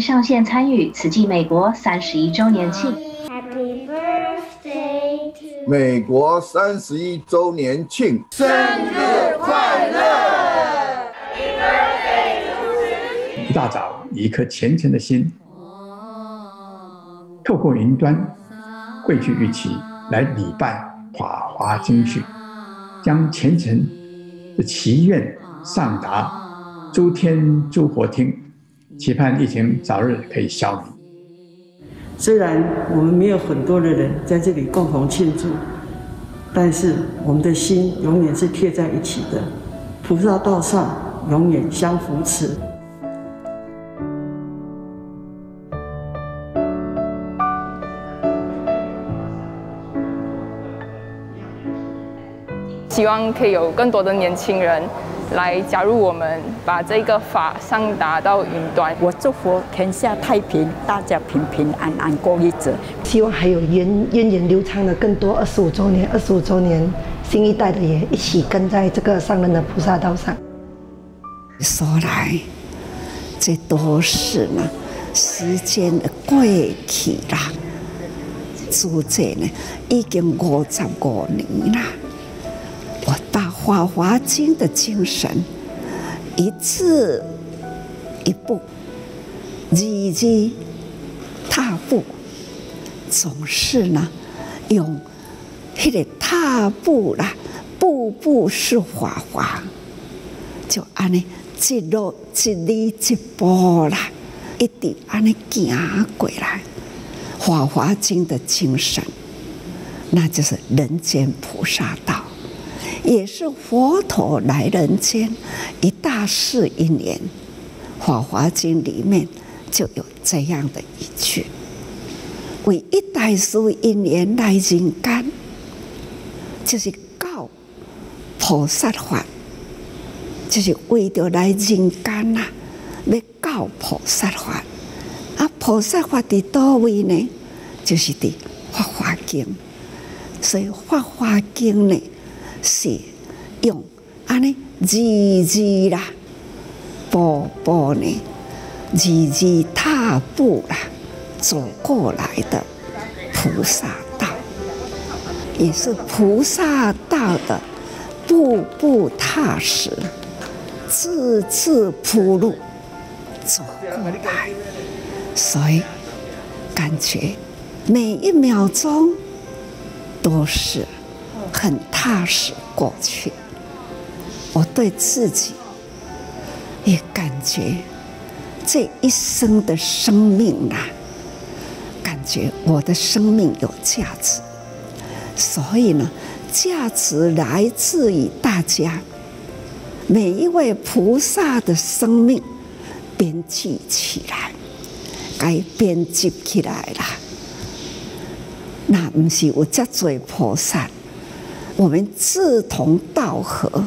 并上线参与此季美国31周年庆。Happy birthday to 美国31周年庆，生日快乐！ Happy birthday to 一大早，以一颗虔诚的心，透过云端汇聚一起来礼拜法华经去，将虔诚的祈愿上达诸天诸佛听，期盼疫情早日可以消弭。虽然我们没有很多的人在这里共同庆祝，但是我们的心永远是贴在一起的，菩萨道上永远相扶持。希望可以有更多的年轻人来加入我们，把这个法上达到云端。我祝福天下太平，大家平平安安过日子。希望还有源远流长的更多25周年、25周年，新一代的也一起跟在这个上人的菩萨道上。说来，这都是呢时间的过去啦，做这呢已经55年啦。 我把《法华经》的精神，一字一步，一字踏步，总是呢用那个踏步啦，步步是法华，就安尼一路一里一步啦，一直安尼行过来，《法华经》的精神，那就是人间菩萨道。 也是佛陀来人间一大事一年，《法华经》里面就有这样的一句：“为一大事一年来人间”，就是告菩萨法，就是为着来人间呐，要告菩萨法。啊，菩萨法在多位呢，就是在《法华经》，所以《法华经》呢。 是用安尼字字啦，步步呢，字字踏步啦，走过来的菩萨道，也是菩萨道的步步踏实，字字铺路走过来，所以感觉每一秒钟都是。 很踏实过去，我对自己也感觉这一生的生命啊，感觉我的生命有价值，所以呢，价值来自于大家每一位菩萨的生命编辑起来，该编辑起来啦。那不是有这多菩萨。 我们志同道合，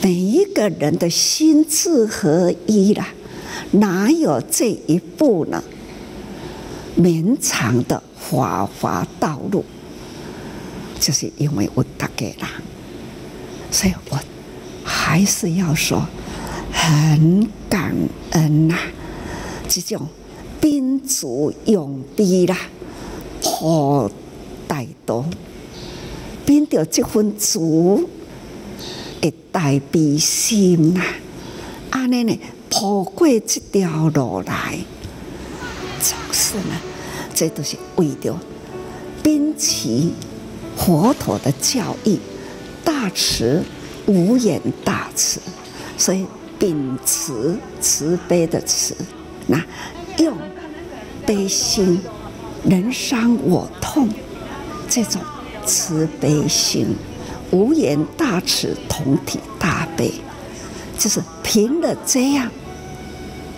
每一个人的心智合一啦，哪有这一步呢？绵长的法华道路，就是因为我大家啦，所以我还是要说，很感恩呐、啊，这种宾主拥庇啦，好大多。 变到这份主的大悲心啦，安尼呢，跑过这条路来，总是呢，这都是为了秉持佛陀的教义，大慈无眼大慈，所以秉持慈悲的慈，那用悲心能伤我痛这种。 慈悲心，无言大慈，同体大悲，就是凭了这样，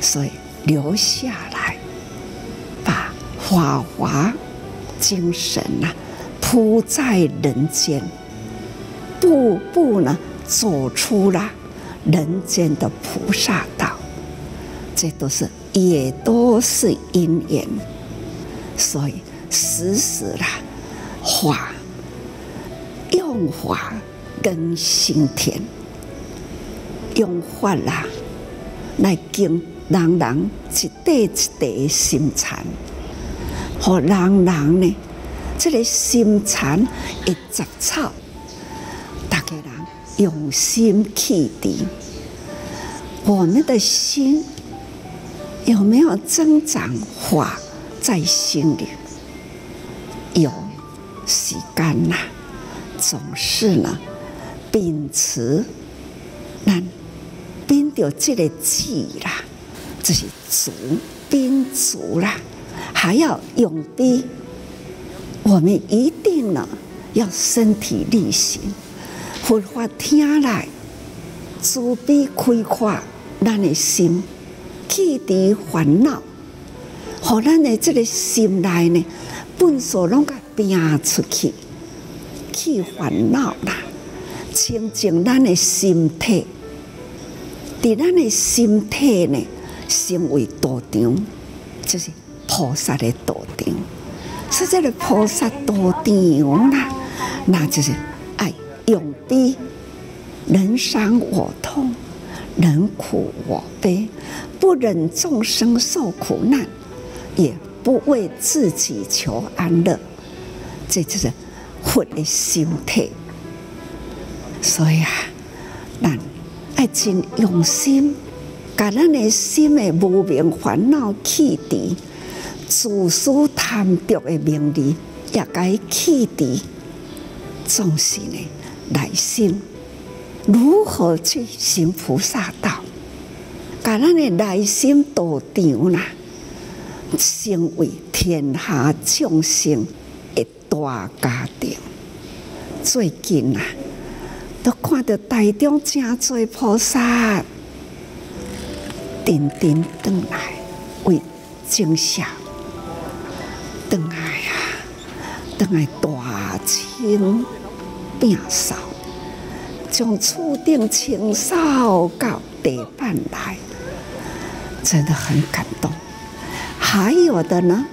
所以留下来，把法华精神啊铺在人间，步步呢走出了人间的菩萨道，这都是也都是因缘，所以时时啦，法。 用法更新天，用法啦来经人人一块一块的心田，互人人呢，这个心田的杂草，大家人用心去滴。我们的心有没有增长化在心里？有，时间呐，总是呢，秉持咱秉着这个志啦，就是足秉足啦，还要勇逼。我们一定呢要身体力行，佛法听来，慈悲开化咱的心，去除烦恼，和咱的这个心内呢，本所拢个变出去，去烦恼啦，清净咱的心体，在咱的心体呢，成为道场，就是菩萨的道场。所以这个菩萨道场啦，那就是爱勇逼。人伤我痛，人苦我悲，不忍众生受苦难，也不为自己求安乐，这就是佛的心体。所以啊，咱要真用心，把咱的心的无明烦恼去除，自私贪著的名利也该去除。总是呢，内心如何去行菩萨道？把咱的内心道场啦，成为天下众生的大家庭。最近啊，都看到台中真多菩萨，定定回来为精舍，回来啊，回来大清摒扫。从厝顶清扫到地板来，真的很感动。还有的呢，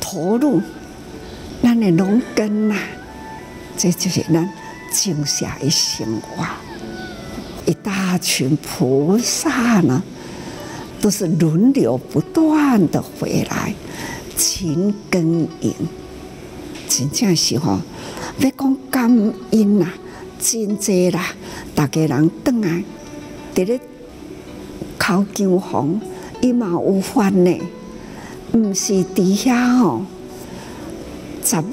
投入咱的农耕呐，这就是咱精舍的生活。一大群菩萨呢，都是轮流不断的回来勤耕耘，真正是吼，要讲感恩呐。真济啦，大家人转来，伫咧烤姜黄，伊嘛有番呢，唔是伫遐吼，十二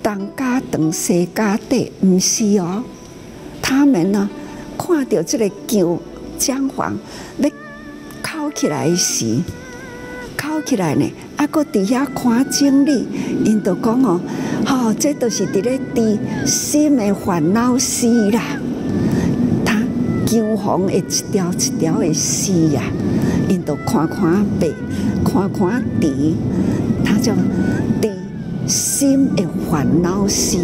东家长西家短，唔是哦。他们呢，看到这个姜黄，咧烤起来时，烤起来呢，啊，搁伫遐看经理，因就讲哦。哦，这都是伫咧治心的烦恼丝啦，它姜黄的一条一条的丝呀，因都看看白，看看底，它就治心的烦恼丝。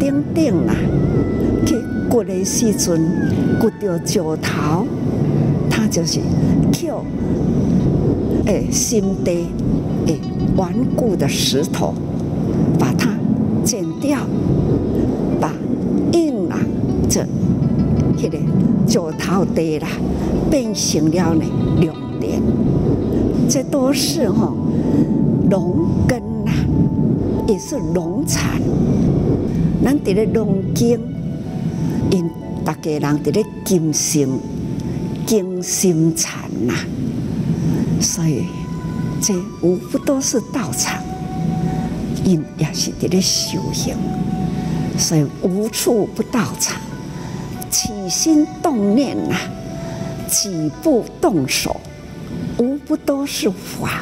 顶顶啦，去骨的时阵，骨到石头，它就是扣诶心地诶顽固的石头。把它剪掉，把硬啊，迄个石头地啦，变成了呢熔点。这都是吼农耕啦，也是农产。咱伫咧农耕，因大家人伫咧精心产呐，所以这无不都是道场。因也是伫咧修行，所以无处不道场。起心动念呐、啊，几步动手，无不都是法。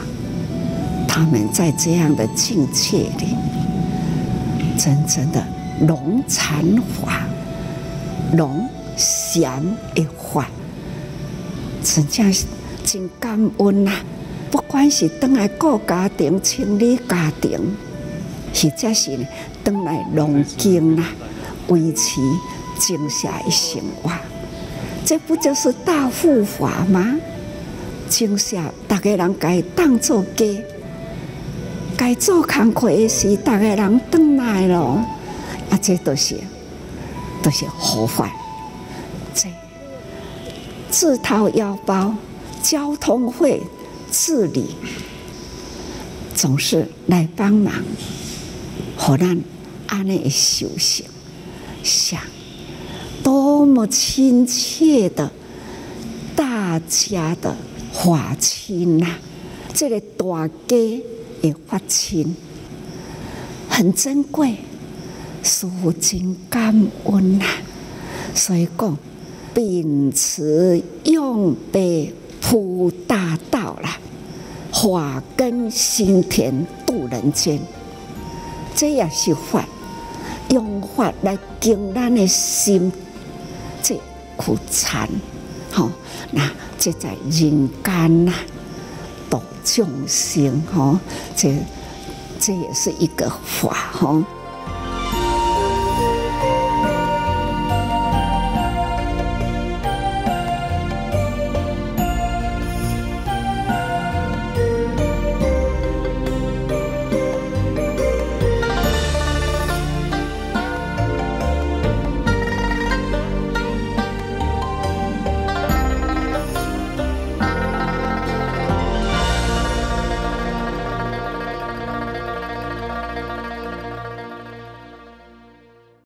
他们在这样的境界里，真正的农禅法、农禅的法，真正真感恩呐、啊！不管是当来顾家庭、清理家庭。或者是呢，当来农耕啦，维持精舍的生活，这不就是大护法吗？精舍，大家人该当做家，该做工课的时，大家人回来咯，啊，这都是好法。这自掏腰包交通会治理总是来帮忙，让咱安尼修行，想多么亲切的大家的法亲呐、啊！这个大家的法亲很珍贵，师父真感恩呐、啊！所以讲，秉持用悲普大道啦，法根心田度人间，这也是法，用法来经咱的心，这苦禅，吼、哦，那这在人间呐、啊，度众生，吼、哦，这也是一个法，吼、哦。